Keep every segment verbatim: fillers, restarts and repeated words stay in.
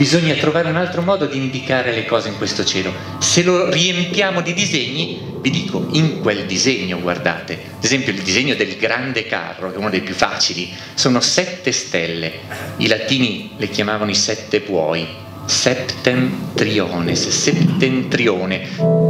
bisogna trovare un altro modo di indicare le cose in questo cielo. Se lo riempiamo di disegni, vi dico, in quel disegno, guardate, ad esempio il disegno del grande carro, che è uno dei più facili, sono sette stelle, i latini le chiamavano i sette buoi, septentriones, settentrione.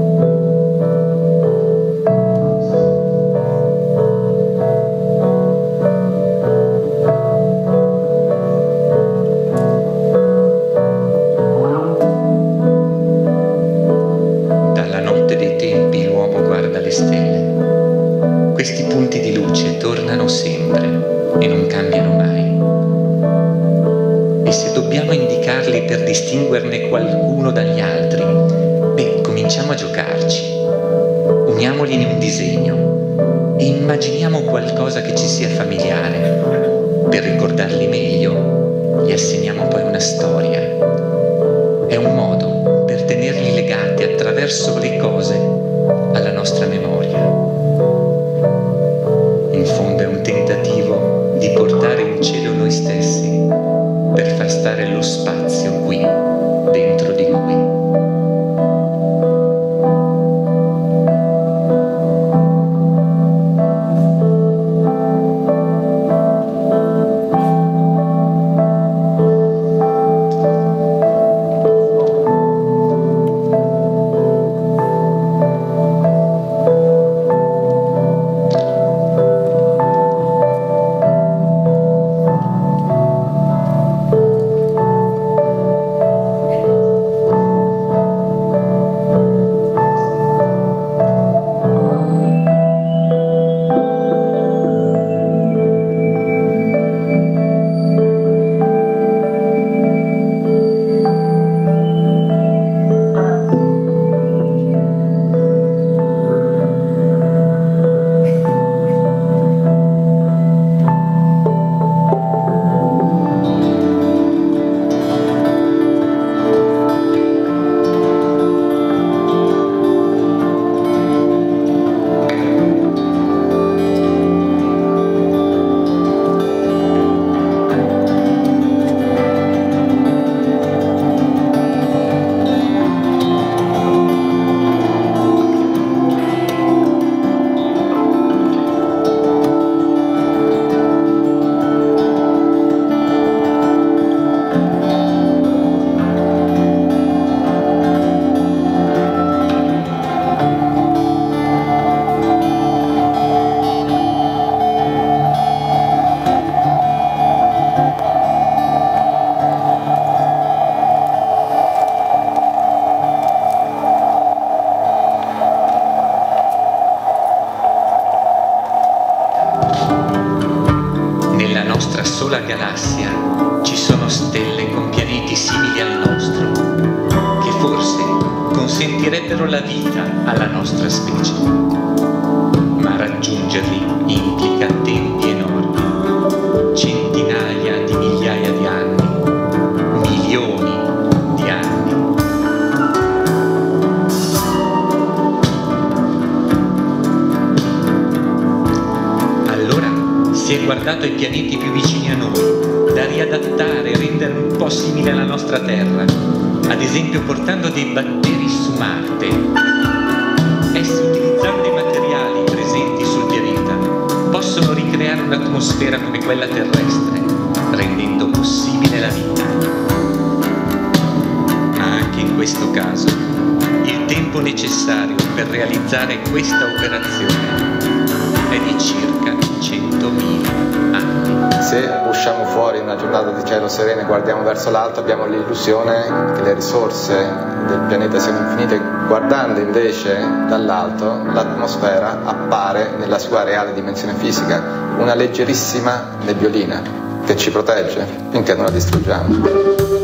L'alto abbiamo l'illusione che le risorse del pianeta siano infinite, guardando invece dall'alto l'atmosfera appare nella sua reale dimensione fisica una leggerissima nebbiolina che ci protegge finché non la distruggiamo.